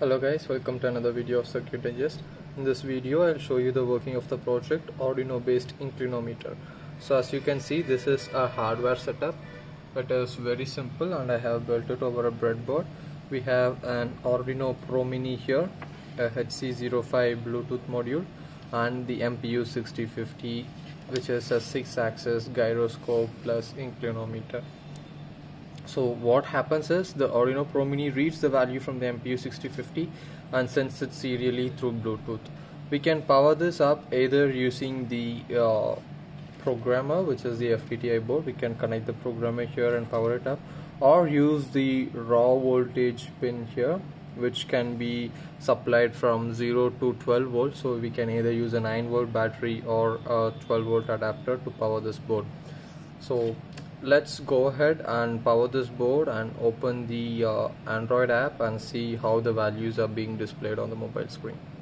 Hello guys, welcome to another video of Circuit Digest. In this video I'll show you the working of the project Arduino based inclinometer. So as you can see, this is our hardware setup. It is very simple and I have built it over a breadboard. We have an Arduino Pro Mini here, a HC05 Bluetooth module, and the MPU6050, which is a 6-axis gyroscope plus inclinometer. So what happens is the Arduino Pro Mini reads the value from the MPU6050 and sends it serially through Bluetooth. We can power this up either using the programmer, which is the FTDI board. We can connect the programmer here and power it up, or use the raw voltage pin here, which can be supplied from 0 to 12 volts. So we can either use a 9-volt battery or a 12-volt adapter to power this board. So let's go ahead and power this board and open the Android app and see how the values are being displayed on the mobile screen.